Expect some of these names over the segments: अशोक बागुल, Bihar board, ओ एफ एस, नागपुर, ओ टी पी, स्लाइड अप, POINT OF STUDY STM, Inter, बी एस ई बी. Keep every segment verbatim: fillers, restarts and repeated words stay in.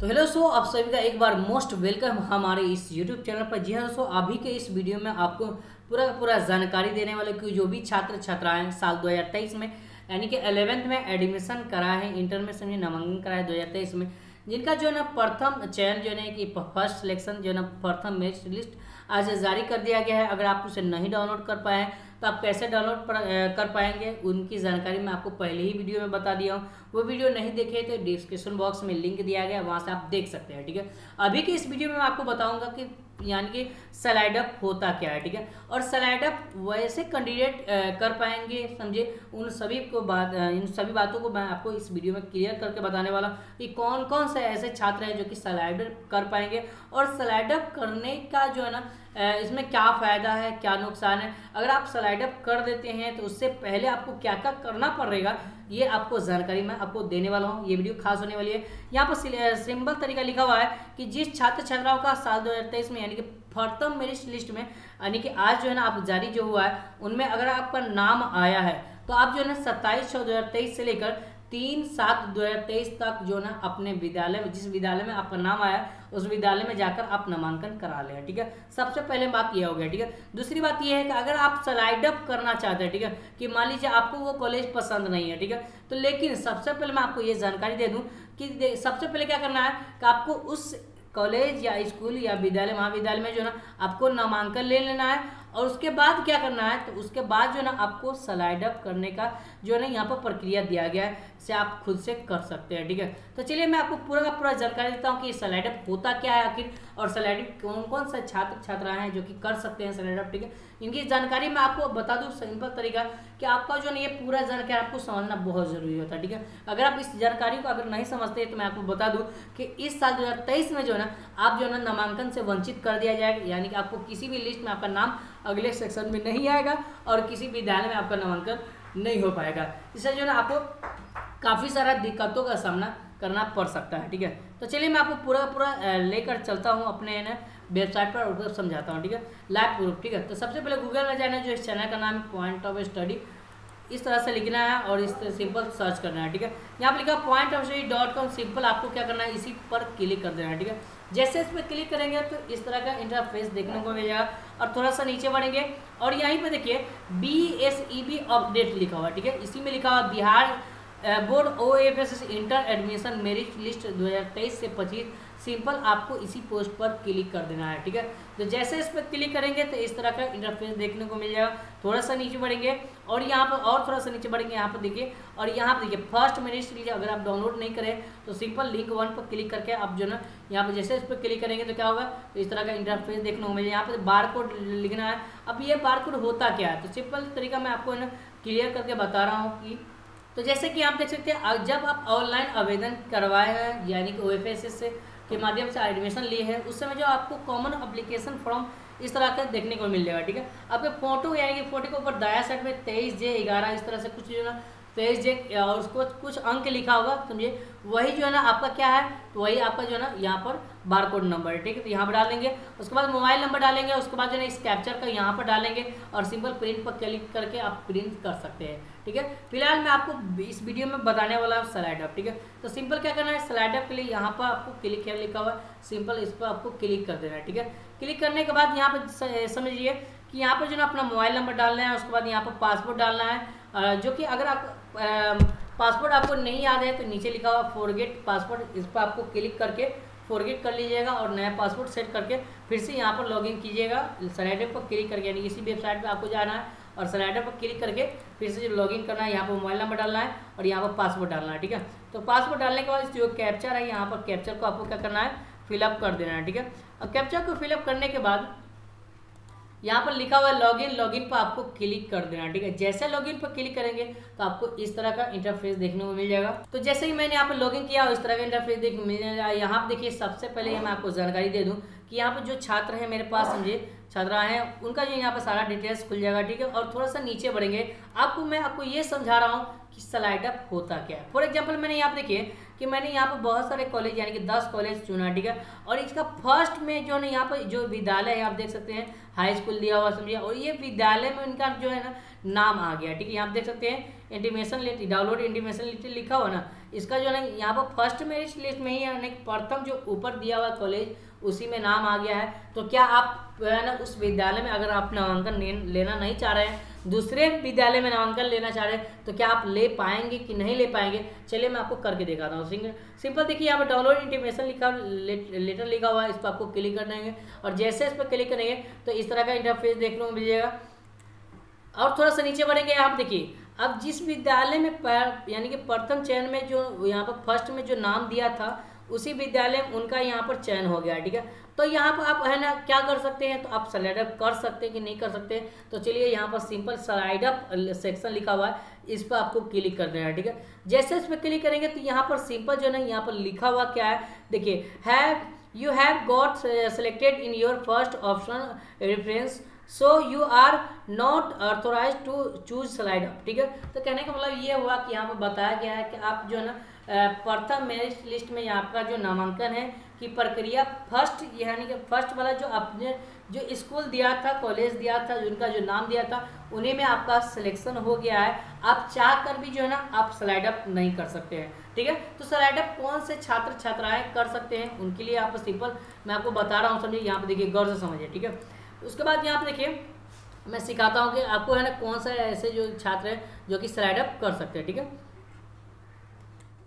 तो हेलो दोस्तों, आप सभी का एक बार मोस्ट वेलकम हमारे इस यूट्यूब चैनल पर। जी हाँ दोस्तों, अभी के इस वीडियो में आपको पूरा पूरा जानकारी देने वाले कि जो भी छात्र छात्राएं साल दो हज़ार तेईस में यानी कि एलेवेंथ में एडमिशन करा है, इंटर में समझिए नामांकन करा है दो हज़ार तेईस में, जिनका जो है ना प्रथम चयन जो है ना कि फर्स्ट सिलेक्शन जो है ना प्रथम मेरिट लिस्ट आज जारी कर दिया गया है। अगर आप उसे नहीं डाउनलोड कर पाए हैं तो आप कैसे डाउनलोड कर पाएंगे उनकी जानकारी मैं आपको पहले ही वीडियो में बता दिया हूँ। वो वीडियो नहीं देखे तो डिस्क्रिप्शन बॉक्स में लिंक दिया गया है, वहाँ से आप देख सकते हैं। ठीक है, अभी के इस वीडियो में मैं आपको बताऊँगा कि यानी कि स्लाइड अप होता क्या है। ठीक है, और स्लाइड अप वैसे कैंडिडेट कर पाएंगे समझे, उन सभी को बात इन सभी बातों को मैं आपको इस वीडियो में क्लियर करके बताने वाला हूँ कि कौन कौन से ऐसे छात्र हैं जो कि स्लाइड अप कर पाएंगे और स्लाइड अप करने का जो है ना इसमें क्या फ़ायदा है, क्या नुकसान है। अगर आप स्लाइड अप कर देते हैं तो उससे पहले आपको क्या क्या करना पड़ेगा ये आपको जानकारी मैं आपको देने वाला हूँ। ये वीडियो खास होने वाली है। यहाँ पर सिंपल तरीका लिखा हुआ है कि जिस छात्र छात्राओं का साल दो हज़ार तेईस में यानी कि प्रथम मेरिट लिस्ट में यानी कि आज जो है ना आप जारी जो हुआ है उनमें अगर आपका नाम आया है तो आप जो है ना सत्ताईस छः दो हज़ार तेईस से लेकर तीन सात दो हज़ार तेईस तक जो ना अपने विद्यालय में जिस विद्यालय में आपका नाम आया उस विद्यालय में जाकर आप नामांकन करा लें। ठीक है, सबसे पहले बात यह हो गया। ठीक है, दूसरी बात यह है कि अगर आप स्लाइड अप करना चाहते हैं, ठीक है, कि मान लीजिए आपको वो कॉलेज पसंद नहीं है, ठीक है, तो लेकिन सबसे पहले मैं आपको ये जानकारी दे दूँ कि सबसे पहले क्या करना है कि आपको उस कॉलेज या स्कूल या विद्यालय महाविद्यालय में जो ना आपको नामांकन ले लेना है। और उसके बाद क्या करना है तो उसके बाद जो ना आपको स्लाइड अप करने का जो ना यहाँ पर प्रक्रिया दिया गया है, इसे आप खुद से कर सकते हैं। ठीक है, तो चलिए मैं आपको पूरा का पूरा जानकारी देता हूँ कि स्लाइड अप होता क्या है आखिर और स्लाइड अप कौन कौन से छात्र छात्राएं हैं जो कि कर सकते हैं स्लाइड अप। ठीक है, इनकी जानकारी मैं आपको बता दूँ सिंपल तरीका कि आपका जो ना ये पूरा जानकारी आपको समझना बहुत ज़रूरी होता है। ठीक है, अगर आप इस जानकारी को अगर नहीं समझते तो मैं आपको बता दूँ कि इस साल दो हज़ार तेईस में जो है ना आप जो है ना नामांकन से वंचित कर दिया जाएगा, यानी कि आपको किसी भी लिस्ट में आपका नाम अगले सेक्शन में नहीं आएगा और किसी विद्यालय में आपका नामांकन नहीं हो पाएगा। इससे जो है ना आपको काफ़ी सारा दिक्कतों का सामना करना पड़ सकता है। ठीक है, तो चलिए मैं आपको पूरा पूरा लेकर चलता हूँ अपने ना वेबसाइट पर और समझाता हूँ। ठीक है, लाइव प्रूफ। ठीक है, तो सबसे पहले गूगल में जाना है, जो इस चैनल का नाम है पॉइंट ऑफ स्टडी, इस तरह से लिखना है और इस सिंपल सर्च करना है। ठीक है, यहाँ पर लिखा point of study dot com, simple आपको क्या करना है इसी पर क्लिक कर देना है। ठीक है, जैसे इस पर क्लिक करेंगे तो इस तरह का इंटरफेस देखने को मिलेगा और थोड़ा सा नीचे बढ़ेंगे और यहीं पे देखिए बी एस ई बी update लिखा हुआ है। ठीक है, इसी में लिखा हुआ Bihar board ओ एफ एस inter admission merit list दो हज़ार तेईस से पच्चीस, सिंपल आपको इसी पोस्ट पर क्लिक कर देना है। ठीक है, तो जैसे इस पर क्लिक करेंगे तो इस तरह का इंटरफेस देखने को मिल जाएगा। थोड़ा सा नीचे बढ़ेंगे और यहाँ पर और थोड़ा सा नीचे बढ़ेंगे, यहाँ पर देखिए और यहाँ पर देखिए फर्स्ट मेरिट लिस्ट अगर आप डाउनलोड नहीं करें तो सिंपल लिंक वन पर क्लिक करके आप जो ना यहाँ पर जैसे इस पर क्लिक करेंगे तो क्या होगा तो इस तरह का इंटरफेस देखने को मिलेगा। यहाँ पर बार कोड लिखना है। अब ये बार कोड होता क्या है तो सिंपल तरीका मैं आपको ना क्लियर करके बता रहा हूँ कि तो जैसे कि आप देख सकते हैं जब आप ऑनलाइन आवेदन करवाए हैं यानी कि ओ एफ एस एस से के माध्यम से एडमिशन लिए हैं उस समय जो आपको कॉमन अप्लीकेशन फॉर्म इस तरह का देखने को मिल जाएगा। ठीक है, आपके फोटो यानी कि फोटो के ऊपर दाया साइड में तेईस जे ग्यारह इस तरह से कुछ जो ना तेईस जे और उसको कुछ अंक लिखा होगा समझिए, वही जो है ना आपका क्या है तो वही आपका जो है ना यहाँ पर बार कोड नंबर है। ठीक है, तो यहाँ पर डालेंगे, उसके बाद मोबाइल नंबर डालेंगे, उसके बाद जो है ना इस कैप्चर का यहाँ पर डालेंगे और सिंपल प्रिंट पर क्लिक करके आप प्रिंट कर सकते हैं। ठीक है, फिलहाल मैं आपको इस वीडियो में बताने वाला हूँ स्लाइड अप। ठीक है, तो सिंपल क्या करना है स्लाइड अप के लिए यहाँ पर आपको क्लिक है लिखा हुआ है, सिंपल इस पर आपको क्लिक कर देना है। ठीक है, क्लिक करने के बाद यहाँ पर समझिए कि यहाँ पर जो है अपना मोबाइल नंबर डालना है, उसके बाद यहाँ पर पासवर्ड डालना है, जो कि अगर आप पासवर्ड आपको नहीं याद है तो नीचे लिखा हुआ फॉरगेट पासवर्ड इस पर आपको क्लिक करके फॉरगेट कर लीजिएगा और नया पासवर्ड सेट करके फिर से यहाँ पर लॉगिन कीजिएगा। स्लाइड अप पर क्लिक करके यानी इसी वेबसाइट पे आपको जाना है और स्लाइड अप पर क्लिक करके फिर से लॉगिन करना है, यहाँ पर मोबाइल नंबर डालना है और यहाँ पर पासवर्ड डालना है। ठीक है, तो पासवर्ड डालने के बाद जो कैप्चर है यहाँ पर कैप्चर को आपको क्या करना है फिलअप कर देना है। ठीक है, और कैप्चर को फिलअप करने के बाद यहाँ पर लिखा हुआ है लॉगिन, लॉगिन पर आपको क्लिक कर देना। ठीक है, जैसे लॉगिन पर क्लिक करेंगे तो आपको इस तरह का इंटरफेस देखने को मिल जाएगा। तो जैसे ही मैंने यहाँ पर लॉगिन किया और इस तरह का इंटरफेस देखने मिल जाएगा। यहाँ पर देखिए सबसे पहले मैं आपको जानकारी दे दूं कि यहाँ पर जो छात्र हैं मेरे पास समझे छात्रा हैं उनका जो यहाँ पर सारा डिटेल्स खुल जाएगा। ठीक है, और थोड़ा सा नीचे बढ़ेंगे आपको मैं आपको ये समझा रहा हूँ कि स्लाइड अप होता क्या है। फॉर एग्जाम्पल मैंने यहाँ पर देखिए कि मैंने यहाँ पर बहुत सारे कॉलेज यानी कि दस कॉलेज चुना, ठीक है। और इसका फर्स्ट में जो ना यहाँ पर जो विद्यालय है आप देख सकते हैं हाई स्कूल दिया हुआ समझिए, और ये विद्यालय में उनका जो है ना नाम आ गया, ठीक है। यहाँ आप देख सकते हैं intimation list, download intimation list लिखा हुआ ना, इसका जो है ना यहाँ पर फर्स्ट मेरिट लिस्ट में ही यानी प्रथम जो ऊपर दिया हुआ कॉलेज उसी में नाम आ गया है। तो क्या आप है ना उस विद्यालय में अगर आप नामांकन लेना नहीं चाह रहे हैं, दूसरे विद्यालय में नामांकन लेना चाह रहे हैं, तो क्या आप ले पाएंगे कि नहीं ले पाएंगे? चलिए मैं आपको करके दिखाता हूँ। सिंपल देखिए यहाँ पर डाउनलोड इंटीमेशन लिखा लेटर लिखा हुआ है, इस पर आपको क्लिक करना है। और जैसे इस पर क्लिक करेंगे तो इस तरह का इंटरफेस देखने को मिलेगा। और थोड़ा सा नीचे बढ़ेंगे आप देखिए, अब जिस विद्यालय में यानी कि प्रथम चयन में जो यहाँ पर फर्स्ट में जो नाम दिया था उसी विद्यालय में उनका यहाँ पर चयन हो गया, ठीक है। तो यहाँ पर आप है ना क्या कर सकते हैं, तो आप स्लाइड अप कर सकते हैं कि नहीं कर सकते। तो चलिए यहाँ पर सिंपल स्लाइड अप सेक्शन लिखा हुआ है, इस पर आपको क्लिक कर देना है, ठीक है। जैसे इस पर क्लिक करेंगे तो यहाँ पर सिंपल जो है ना यहाँ पर लिखा हुआ क्या है, देखिए have you have got selected in your first option reference so you are not authorise to choose स्लाइड अप, ठीक है। तो कहने का मतलब ये हुआ कि यहाँ पर बताया गया है कि आप जो है ना प्रथम मेरिट लिस्ट में आपका जो नामांकन है की प्रक्रिया फर्स्ट यानी कि फर्स्ट वाला जो आपने जो स्कूल दिया था, कॉलेज दिया था, उनका जो नाम दिया था, उन्हीं में आपका सिलेक्शन हो गया है। आप चाह कर भी जो है ना आप स्लाइड अप नहीं कर सकते हैं, ठीक है। तो स्लाइड अप कौन से छात्र छात्राएं कर सकते हैं, उनके लिए आप सिंपल मैं आपको बता रहा हूँ, समझिए। यहाँ पर देखिए गौर से समझिए, ठीक है। उसके बाद यहाँ पर देखिए मैं सिखाता हूँ कि आपको है ना कौन सा ऐसे जो छात्र हैं जो कि स्लाइड अप कर सकते हैं, ठीक है।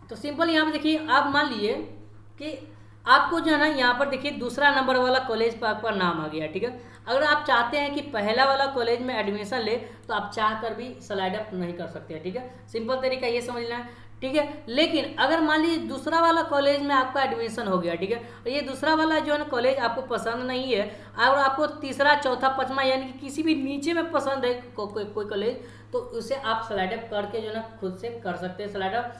तो सिंपल यहाँ पर देखिए आप मान लीजिए कि आपको जो है ना यहाँ पर देखिए दूसरा नंबर वाला कॉलेज पर आपका नाम आ गया, ठीक है। अगर आप चाहते हैं कि पहला वाला कॉलेज में एडमिशन ले तो आप चाह कर भी स्लाइड अप नहीं कर सकते हैं, ठीक है। सिंपल तरीका ये समझना है, ठीक है। लेकिन अगर मान लीजिए दूसरा वाला कॉलेज में आपका एडमिशन हो गया, ठीक है, और ये दूसरा वाला जो है ना कॉलेज आपको पसंद नहीं है और आपको तीसरा चौथा पाँचवा यानी कि किसी भी नीचे में पसंद है को, को, कोई कॉलेज, तो उसे आप स्लाइड अप करके जो है ना खुद से कर सकते हैं स्लाइड अप,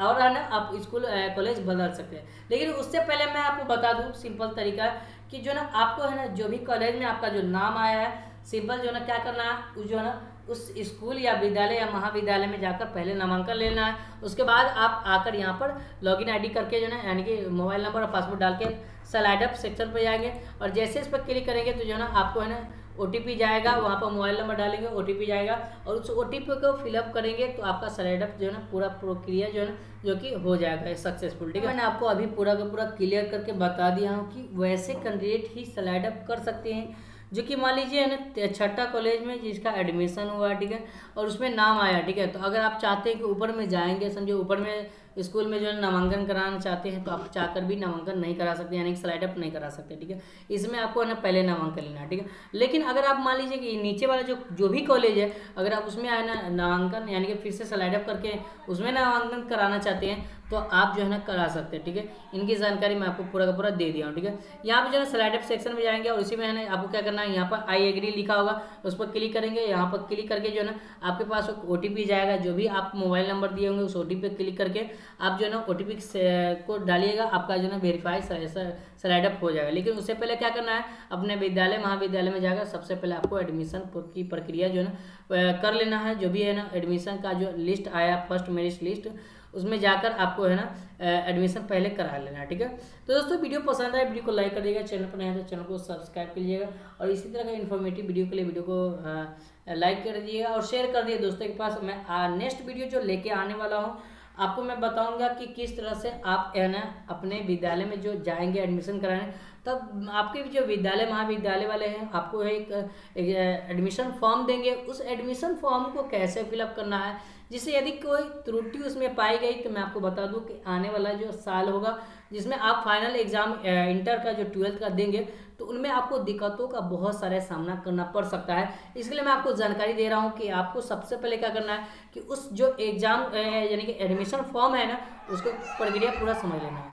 और है ना आप स्कूल कॉलेज बदल सकते हैं। लेकिन उससे पहले मैं आपको बता दूं सिंपल तरीका कि जो ना आपको है ना जो भी कॉलेज में आपका जो नाम आया है सिंपल जो ना क्या करना है, जो ना उस स्कूल या विद्यालय या महाविद्यालय में जाकर पहले नामांकन लेना है। उसके बाद आप आकर यहाँ पर लॉगिन आईडी करके जो ना यानी कि मोबाइल नंबर और पासवर्ड डाल के स्लाइड अप सेक्शन पर जाएंगे और जैसे इस पर क्लिक करेंगे तो जो ना आपको है ना ओ टी पी जाएगा, वहाँ पर मोबाइल नंबर डालेंगे, ओ टी पी जाएगा और उस ओ टी पी को फिलअप करेंगे तो आपका स्लाइड अप जो है ना पूरा प्रक्रिया जो है ना जो कि हो जाएगा सक्सेसफुल, ठीक है। मैंने आपको अभी पूरा का पूरा क्लियर करके बता दिया हूँ कि वैसे कैंडिडेट ही स्लाइड अप कर सकते हैं जो कि मान लीजिए ना छठा कॉलेज में जिसका एडमिशन हुआ, ठीक है, और उसमें नाम आया, ठीक है। तो अगर आप चाहते हैं कि ऊपर में जाएंगे, समझो ऊपर में स्कूल में जो है नामांकन कराना चाहते हैं, तो आप चाहकर भी नामांकन नहीं करा सकते यानी कि स्लाइड अप नहीं करा सकते, ठीक है। इसमें आपको ना पहले नामांकन लेना है, ठीक है। लेकिन अगर आप मान लीजिए कि नीचे वाला जो जो भी कॉलेज है अगर आप उसमें आए ना नामांकन यानी कि फिर से स्लाइड अप करके उसमें नामांकन कराना चाहते हैं तो आप जो है ना करा सकते हैं, ठीक है। इनकी जानकारी मैं आपको पूरा का पूरा दे दिया हूँ, ठीक है। यहाँ पर जो है स्लाइड अप सेक्शन में जाएंगे और उसी में है ना आपको क्या करना है, यहाँ पर आई एग्री लिखा होगा उस पर क्लिक करेंगे। यहाँ पर क्लिक करके जो है ना आपके पास ओ टी पी जाएगा, जो भी आप मोबाइल नंबर दिए होंगे उस ओ टी पी क्लिक करके आप जो है ना ओ टी पी को डालिएगा, आपका जो है ना वेरीफाई स्लाइड अप हो जाएगा। लेकिन उससे पहले क्या करना है, अपने विद्यालय महाविद्यालय में जाकर सबसे पहले आपको एडमिशन की प्रक्रिया जो है ना कर लेना है। जो भी है ना एडमिशन का जो लिस्ट आया फर्स्ट मेरिट लिस्ट, उसमें जाकर आपको है ना एडमिशन पहले करा लेना है, ठीक है। तो दोस्तों वीडियो पसंद आए वीडियो को लाइक कर दीजिएगा, चैनल पर नए हैं तो चैनल को सब्सक्राइब कर लीजिएगा और इसी तरह का इन्फॉर्मेटिव वीडियो के लिए वीडियो को लाइक कर दीजिएगा और शेयर कर दीजिए दोस्तों के पास। मैं नेक्स्ट वीडियो जो लेके आने वाला हूँ आपको मैं बताऊंगा कि किस तरह से आप है ना अपने विद्यालय में जो जाएंगे एडमिशन कराने, तब आपके जो विद्यालय महाविद्यालय वाले हैं आपको एक, एक एडमिशन फॉर्म देंगे, उस एडमिशन फॉर्म को कैसे फिलअप करना है, जिससे यदि कोई त्रुटि उसमें पाई गई तो मैं आपको बता दूं कि आने वाला जो साल होगा जिसमें आप फाइनल एग्ज़ाम इंटर का जो ट्वेल्थ का देंगे तो उनमें आपको दिक्कतों का बहुत सारा सामना करना पड़ सकता है। इसके लिए मैं आपको जानकारी दे रहा हूँ कि आपको सबसे पहले क्या करना है कि उस जो एग्ज़ाम यानी कि एडमिशन फॉर्म है ना उसको प्रक्रिया पूरा समझ लेना है।